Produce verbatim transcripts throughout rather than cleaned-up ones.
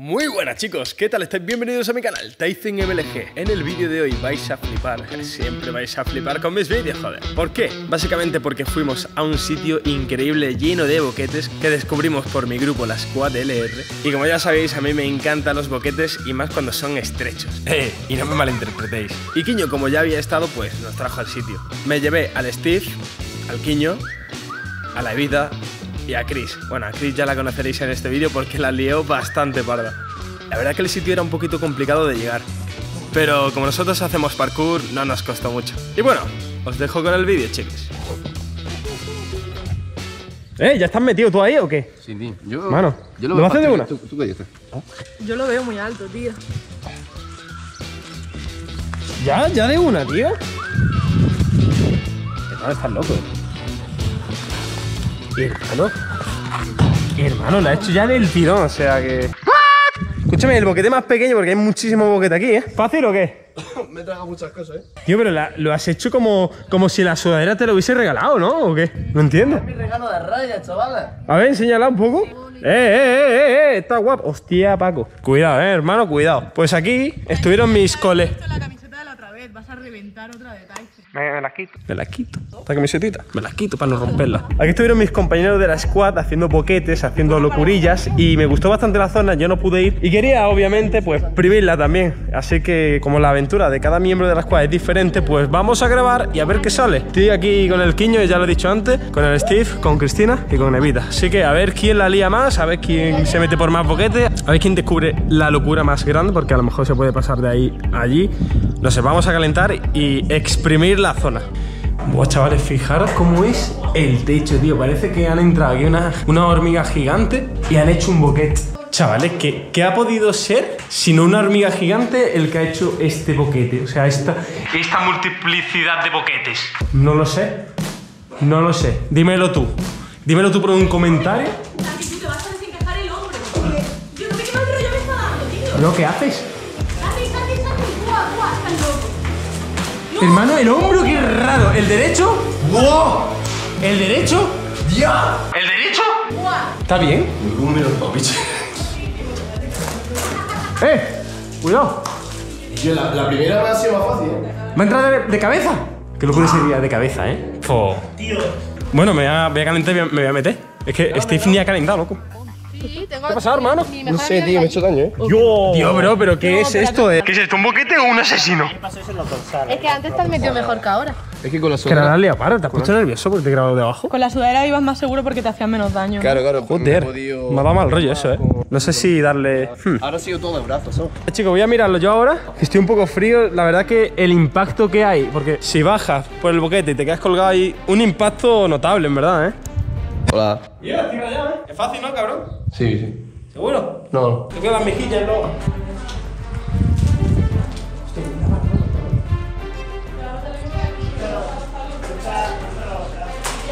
Muy buenas chicos, ¿qué tal estáis? Bienvenidos a mi canal Tayzen M L G. En el vídeo de hoy vais a flipar, siempre vais a flipar con mis vídeos, joder. ¿Por qué? Básicamente porque fuimos a un sitio increíble lleno de boquetes que descubrimos por mi grupo La Squad L R. Y como ya sabéis, a mí me encantan los boquetes y más cuando son estrechos. Eh, y no me malinterpretéis. Y Quiño, como ya había estado, pues nos trajo al sitio. Me llevé al Stiff, al Quiño, a la Evita y a Cris. Bueno, a Cris ya la conoceréis en este vídeo porque la lió bastante parda. La verdad que el sitio era un poquito complicado de llegar, pero como nosotros hacemos parkour, no nos costó mucho. Y bueno, os dejo con el vídeo, chicos. ¿Eh? ¿Ya estás metido tú ahí o qué? Sí, tío. Yo, Mano, yo lo, ¿lo haces de una? ¿Tú, tú qué dices? ¿Ah? Yo lo veo muy alto, tío. ¿Ya? ¿Ya de una, tío? No, estás loco. Hermano, hermano, la he hecho ya del tirón, o sea que... ¡Ah! Escúchame, el boquete más pequeño, porque hay muchísimo boquete aquí, ¿eh? ¿Fácil o qué? Me he tragado muchas cosas, ¿eh? Tío, pero la, lo has hecho como, como si la sudadera te lo hubiese regalado, ¿no? ¿O qué? No entiendo. Es mi regalo de raya, chavales. A ver, enséñala un poco. ¡Eh, eh, eh, eh! Está guapo. Hostia, Paco. Cuidado, ¿eh, hermano? Cuidado. Pues aquí estuvieron mis coles. Vas a reventar otra de Tayzen. Me, me la quito. Me la quito. Esta camisetita. Me la quito para no romperla. Aquí estuvieron mis compañeros de la squad haciendo boquetes, haciendo locurillas. Y me gustó bastante la zona, yo no pude ir. Y quería, obviamente, pues privirla también. Así que, como la aventura de cada miembro de la squad es diferente, pues vamos a grabar y a ver qué sale. Estoy aquí con el Quiño, ya lo he dicho antes, con el Steve, con Cristina y con Evita. Así que a ver quién la lía más, a ver quién se mete por más boquetes, a ver quién descubre la locura más grande, porque a lo mejor se puede pasar de ahí a allí. No sé, vamos a calentar y exprimir la zona. Buah, chavales, fijaros cómo es el techo, tío. Parece que han entrado aquí una, una hormiga gigante y han hecho un boquete. Chavales, ¿qué, ¿qué ha podido ser sino una hormiga gigante el que ha hecho este boquete? O sea, esta, esta multiplicidad de boquetes. No lo sé, no lo sé. Dímelo tú, dímelo tú por un comentario. Aquí te vas a desencajar el hombro. Yo no sé qué mal rollo me está dando, tío. ¿Lo que haces? Hermano, el hombro, qué raro. ¿El derecho? ¡Wow! ¿El derecho? ¡Ya! ¿El derecho? ¡Wow! ¿Está bien? Ningún menos papiche. ¡Eh! ¡Cuidado! Yo la, la primera me ha sido más fácil, ¿eh? ¿Va a entrar de, de cabeza? Que locura sería de cabeza, ¿eh? Fo. Tío. Bueno, me voy a, voy a calentar y me voy a meter. Es que no, Steve no. Ni ha calentado, loco. Sí, tengo... ¿Qué ha pasado, hermano? No sé, tío, me he hecho daño, ¿eh? Yo. Tío, bro, pero ¿qué no, es esto? Eh? ¿Qué es esto? ¿Un boquete o un asesino? Es que antes te has metido mejor que ahora. Es que con la sudadera... Que la lía para, ¿te has puesto nervioso porque te he grabado de abajo? Con la sudadera ibas más seguro porque te hacían menos daño. Claro, claro. Joder, me ha dado mal rollo eso, ¿eh? No sé si darle... Hmm. Ahora sigo todo de brazos, ¿no? Eh, chicos, voy a mirarlo yo ahora, que estoy un poco frío. La verdad que el impacto que hay, porque si bajas por el boquete y te quedas colgado ahí, un impacto notable, en verdad, ¿eh? Hola. Ya, tira ya, ¿eh? Es fácil, ¿no, cabrón? Sí, sí. ¿Seguro? No. Te veo las mejillas y luego.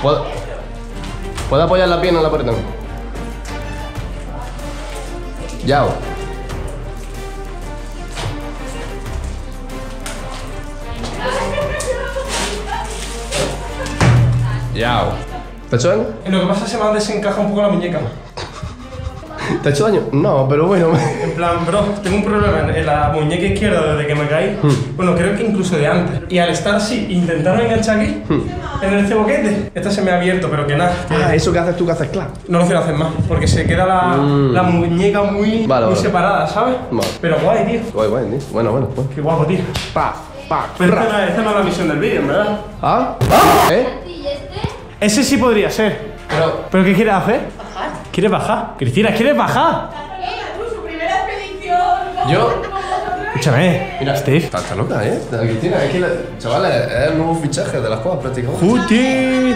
¿Puedo? ¿Puedo apoyar la pierna en la puerta? Ya. Ya. ¿Te ha hecho daño? Lo que pasa es que se me desencaja un poco la muñeca. ¿Te ha hecho daño? No, pero bueno. En plan, bro, tengo un problema en la muñeca izquierda desde que me caí. Hmm. Bueno, creo que incluso de antes. Y al estar así, intentaron enganchar aquí, hmm. en este boquete. Esta se me ha abierto, pero que nada. Ah, eso que haces tú que haces, claro. No lo quiero hacer más, porque se queda la, mm. la muñeca muy, vale, muy vale. separada, ¿sabes? Vale. Pero guay, tío. Guay, guay, tío. Bueno, bueno, bueno. Qué guapo, tío. Pa, pa. Pero esta, esta no es la misión del vídeo, ¿verdad? ¿Ah? ¿Ah? ¿Eh? Ese sí podría ser. Pero, ¿pero qué quieres hacer? Bajar. ¿Quieres bajar? Cristina, ¿quieres bajar? Tú, su primera expedición. Yo. Escúchame. Mira, Steve. Está, está loca, ¿eh? Cristina, es que la... Chavales, es el nuevo fichaje de las cosas prácticamente. ¡Juti!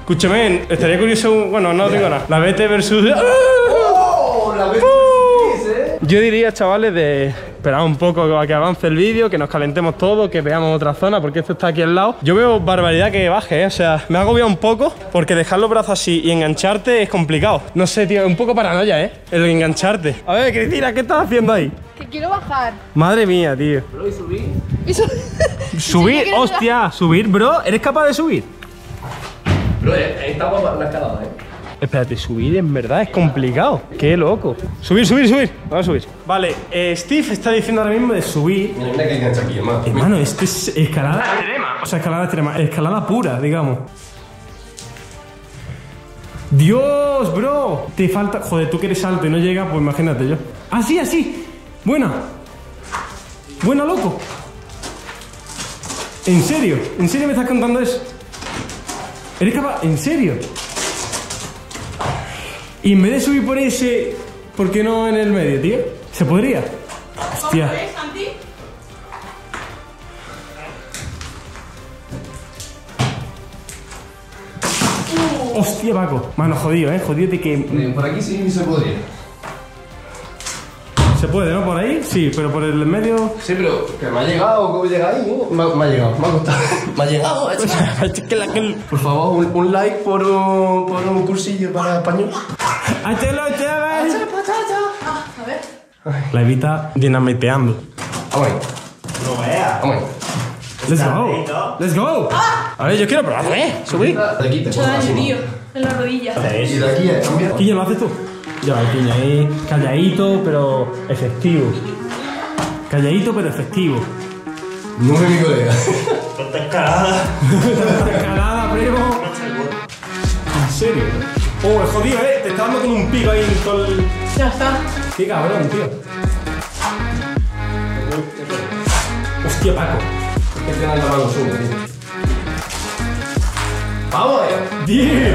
Escúchame, estaría curioso. Bueno, no tengo nada. La B T versus. ¡Oh! La B T. Yo diría, chavales, de esperar un poco a que avance el vídeo, que nos calentemos todo, que veamos otra zona, porque esto está aquí al lado. Yo veo barbaridad que baje, ¿eh? O sea, me ha agobiado un poco, porque dejar los brazos así y engancharte es complicado. No sé, tío, es un poco paranoia, ¿eh? El engancharte. A ver, Cristina, ¿qué estás haciendo ahí? Que quiero bajar. Madre mía, tío. Bro, ¿y subir? ¿Y sub subir? Sí, ¡hostia! ¿Subir, bro? ¿Eres capaz de subir? Bro, ahí está la escalada, ¿eh? Espérate, subir en verdad es complicado. Qué loco. Subir, subir, subir. Vamos a subir. Vale, eh, Stiff está diciendo ahora mismo de subir. Hermano, esto es escalada extrema. O sea, escalada extrema. Escalada pura, digamos. Dios, bro. Te falta... Joder, tú que eres alto y no llega, pues imagínate yo. Así, así. Buena. Buena, loco. ¿En serio? ¿En serio me estás contando eso? ¿Eres capaz? ¿En serio? Y en vez de subir por ese, ¿por qué no en el medio, tío? ¿Se podría? Hostia. Hostia, Paco. Mano, jodido, eh. Jodido de que... Por aquí sí se podría. Se puede, ¿no? Por ahí, sí, pero por el medio... Sí, pero que me ha llegado, ¿cómo llega ahí? Uh, me, me ha llegado, me ha costado. Me ha llegado. Por favor, un, un like por un, por un cursillo para español. ¡Hátelo, chaval! A ver. La Evita dinamiteando. ¡Vamos! ¡No veas! ¡Vamos! ¡Let's go! ¡Let's go! A ver, yo quiero probarlo, ¿eh? Subí. De aquí te pongo así, tío, en la rodilla. Y de aquí es cambiar. ¿Qué ya lo haces tú? Lleva el piña ahí, calladito pero efectivo. Calladito pero efectivo. No es mi colega. No está escalada. No está escalada, primo. ¿En serio? Oh, es jodido, eh. Te está dando con un pico ahí en todo el... Ya está. Qué cabrón, tío. Hostia, Paco. Es que te han dado sube, tío. ¡Vamos, eh! ¡Diez!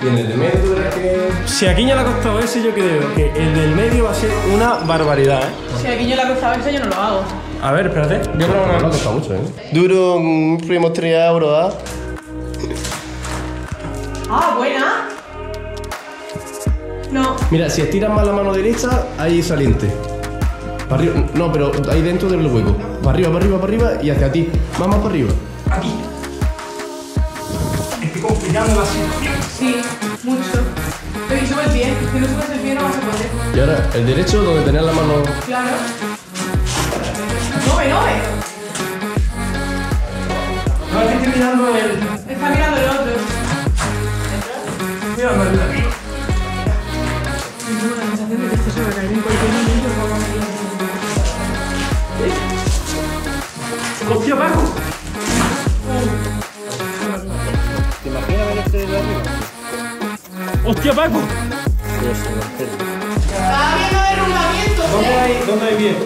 Y en el del medio, que... Si a Quiño le ha costado ese, yo creo que el del medio va a ser una barbaridad, ¿eh? Si a Quiño le ha costado ese, yo no lo hago. A ver, espérate. Yo creo que no le ha costado mucho, ¿eh? Duro, un primo tres euros, ¿ah? ¿eh? Ah, buena. No. Mira, si estiras más la mano derecha, ahí saliente. Para arriba, no, pero ahí dentro del hueco. Para arriba, para arriba, para arriba y hacia ti. Más, más para arriba. Aquí. Estoy complicando la situación. Sí, mucho. Pero que sube el pie, si no subes el pie no vas a poder. Y ahora, el derecho donde tenías la mano... Claro. ¡Nove, nove! No, es que estoy mirando el... Está mirando el otro. Mira, no, no, no. Tengo la sensación de que esto se va a caer en cualquier momento como a mí. ¡Hostia, Paco! ¿Te imaginas ver este de arriba? ¡Hostia, Paco! ¡Está habiendo derrumbamiento! ¿Dónde hay, ¿Dónde hay bien?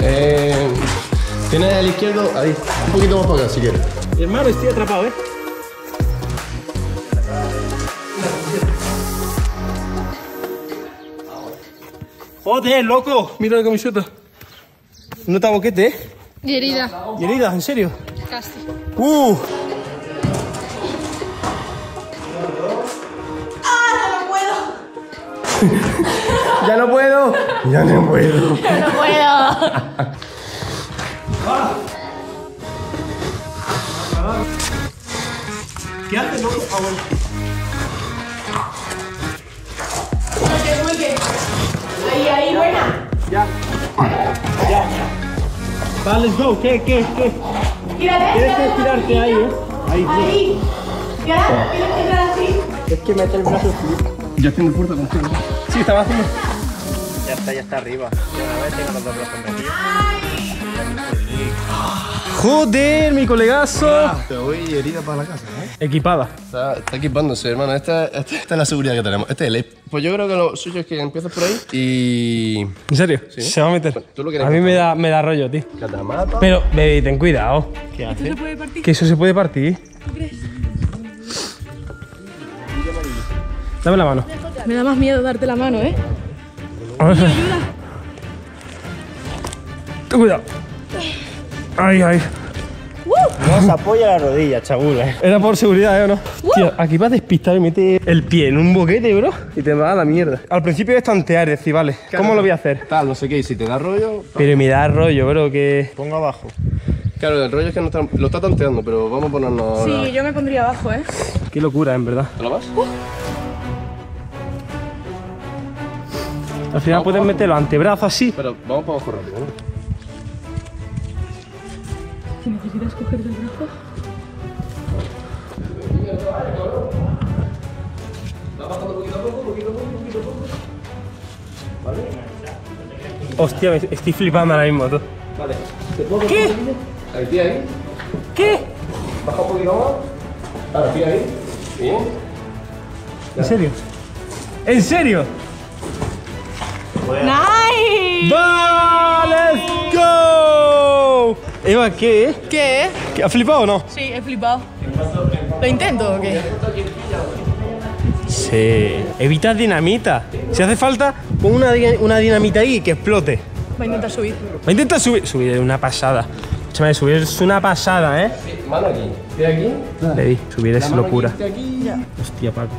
Eh... Tienes al izquierdo, ahí. Un poquito más para acá, si quieres. Hermano, estoy atrapado, ¿eh? ¡Joder, loco! Mira la camiseta. No está boquete, ¿eh? Y herida. ¿Y herida? ¿En serio? Casi. ¡Uh! ¡Ya no puedo! ¡Ya no puedo! ¡Ya no puedo! ¿Qué haces, loco? Por favor. Ahí, ahí, buena. Ya. Ya. Vale, let's go. ¿Qué, qué, qué? Tienes que estirarte ahí, ¿eh? Ahí. Ahí. Ya, tienes que entrar así. Es que mete el brazo así. Yo estoy muy corto contigo. Sí, está vacío. Ya está, ya está arriba. Yo una vez tengo los dos brazos metidos. ¡Joder, mi colegazo! Ah, te voy herida para la casa, ¿eh? Equipada. Está, está equipándose, hermano. Esta, esta, esta es la seguridad que tenemos. Este es el E I P. Pues yo creo que lo suyo es que empiezas por ahí y... ¿En serio? ¿Sí? Se va a meter. Bueno, ¿tú lo quieres? A mí me da, me da rollo, tío. Catamata. Pero, baby, ten cuidado. ¿Qué haces? ¿Eso se puede partir? Que eso se puede partir. ¿Tú crees? Dame la mano. Me da más miedo darte la mano, ¿eh? A ver. Ayuda. Ten cuidado. Ay, ay. No se apoya la rodilla, chabula, ¿eh? Era por seguridad, ¿eh? ¿O no? Uh. Tío, aquí vas despistado y metes el pie en un boquete, bro. Y te va a la mierda. Al principio es tantear, es decir, vale, claro, ¿cómo lo voy a hacer? Tal, no sé qué, y si te da rollo... Tal. Pero me da rollo, bro, que... Pongo abajo. Claro, el rollo es que no está, lo está tanteando, pero vamos a ponernos... Sí, la... yo me pondría abajo, ¿eh? Qué locura, en verdad. ¿Te lo vas? Uh. Al final vamos, puedes vamos, meter los antebrazos así. Pero vamos para abajo rápido, ¿no? Si necesitas coger del brazo. poquito, poquito, poquito, poquito. ¿Vale? Hostia, me estoy flipando ahora mismo, tú. Vale. ¿Qué? Ahí, tira ahí. ¿Qué? Baja un poquito más. Ahora, tira ahí. Bien. ¿En serio? ¿En serio? Bueno. ¡Nice! ¡Va! ¡Let's go! Eva, ¿qué? ¿Qué? ¿Has flipado o no? Sí, he flipado. ¿Lo intento o qué? Sí. Evita dinamita. Si hace falta, pon una, una dinamita ahí que explote. Va a intentar subir. Va a intentar subir. Subir es una pasada. Escúchame, subir es una pasada, ¿eh? Mano aquí. ¿De aquí? Le di. Subir es locura. Aquí, aquí, ya. Hostia, Paco.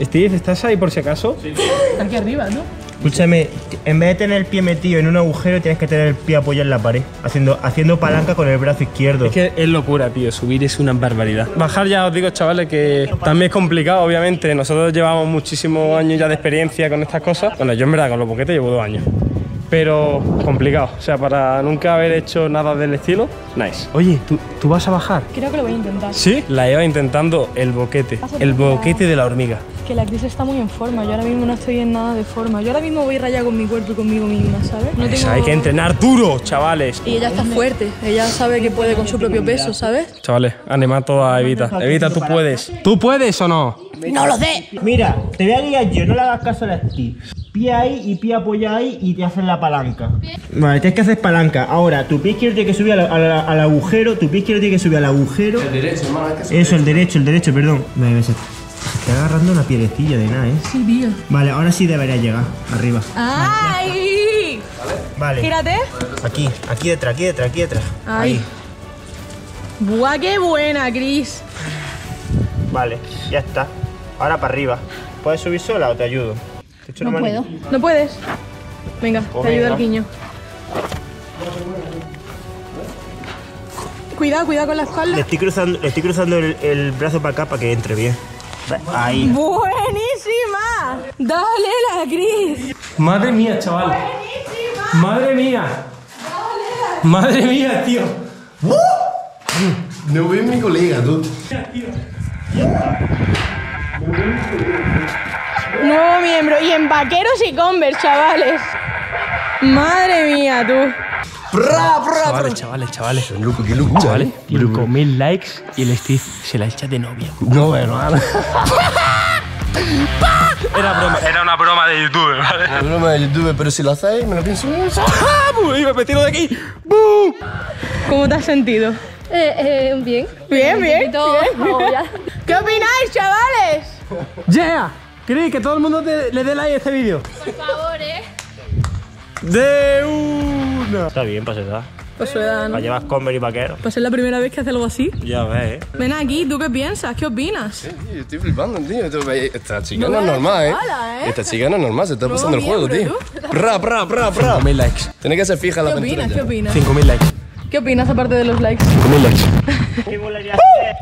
Stiff, ¿estás ahí por si acaso? Sí. Aquí arriba, ¿no? Escúchame, en vez de tener el pie metido en un agujero, tienes que tener el pie apoyado en la pared, haciendo, haciendo palanca con el brazo izquierdo. Es que es locura, tío, subir es una barbaridad. Bajar ya os digo, chavales, que también es complicado, obviamente. Nosotros llevamos muchísimos años ya de experiencia con estas cosas. Bueno, yo en verdad con los boquetes llevo dos años. Pero complicado, o sea, para nunca haber hecho nada del estilo, nice. Oye, ¿tú, ¿tú vas a bajar? Creo que lo voy a intentar. ¿Sí? La lleva intentando el boquete, el boquete de la hormiga. Es que la Cris está muy en forma, yo ahora mismo no estoy en nada de forma. Yo ahora mismo voy rayada con mi cuerpo y conmigo misma, ¿sabes? No tengo... Hay que entrenar duro, chavales. Y ella está fuerte, ella sabe que puede con su propio peso, ¿sabes? Chavales, animad a Evita. Evita, tú puedes. ¿Tú puedes o no? ¡No lo sé! Mira, te voy a guiar yo, no le hagas caso a la Stiff. Pie ahí y pie apoyado ahí y te hacen la palanca. Vale, tienes que hacer palanca. Ahora, tu pie izquierdo tiene que subir al, al, al agujero, tu pie izquierdo tiene que subir al agujero. El derecho, hermano. Es que Eso, el derecho, el derecho, perdón. Vale, ves. Está agarrando una piedrecilla de nada, ¿eh? Sí, tío. Vale, ahora sí debería llegar, arriba. ¡Ay! Vale. Gírate. Aquí, aquí detrás, aquí detrás, aquí detrás. Ay. Ahí. Buah, qué buena, Cris. Vale, ya está. Ahora para arriba. ¿Puedes subir sola o te ayudo? Te no puedo. Manita. ¿No puedes? Venga, oh, te ayudo al guiño. Cuidado, cuidado con la espalda. Le estoy cruzando, le estoy cruzando el, el brazo para acá para que entre bien. Ahí. ¡Buenísima! ¡Dale la Cris! ¡Madre mía, chaval! ¡Buenísima! ¡Madre mía! ¡Dale la ¡Madre mía, tío! ¡Uh! No ves mi colega, tú. Nuevo miembro, y en vaqueros y Converse, chavales. Madre mía, tú. Bra, bra, chavales, chavales, chavales. Son loco, qué loco, chavales. Y con mil likes y el Steve se la echa de novia. No, bueno, era broma. Era una broma de YouTube, ¿vale? Una broma de YouTube, pero si lo hacéis, me lo pienso. Y me tiro de aquí. ¡Bum! ¿Cómo te has sentido? Eh, eh, bien. Bien, bien. bien. ¿Qué opináis, chavales? Yeah. ¿Queréis que todo el mundo te, le dé like a este vídeo? Por favor, eh. De una. Está bien, para su edad. Para su edad, ¿no? Para llevar Converse y vaquero. Pues es la primera vez que hace algo así. Ya ves, eh. Ven aquí, ¿tú qué piensas? ¿Qué opinas? Sí, tío, estoy flipando, tío. Esta chica no, no es normal, eh. Mala, eh. Esta chica no es normal, se está no, pasando bien, el juego, tío. Ra, ra, ra, ra. cinco mil likes. Tienes que ser fija la aventura. ¿Qué opinas? ¿Qué opinas? cinco mil likes. ¿Qué opinas aparte de los likes? cinco mil likes.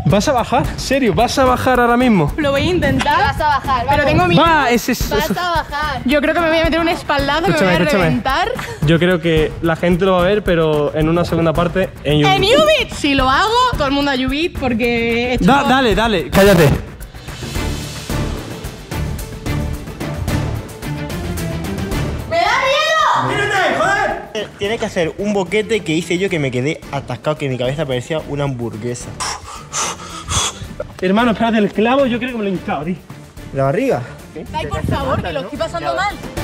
¿Vas a bajar? ¿En serio? ¿Vas a bajar ahora mismo? Lo voy a intentar. Vas a bajar, vamos. Pero tengo miedo. Va, es, es, vas eso. a bajar. Yo creo que me voy a meter un espaldado que me voy a escúchame. reventar. Yo creo que la gente lo va a ver, pero en una segunda parte en Ubit. ¡En Ubit! Si lo hago, todo el mundo a Ubit porque... He hecho da, dale, dale, cállate. Tiene que hacer un boquete que hice yo que me quedé atascado, que mi cabeza parecía una hamburguesa. Hermano, espérate, el clavo yo creo que me lo he hincado, tío. ¿La barriga? Ay, por favor, que lo estoy pasando mal.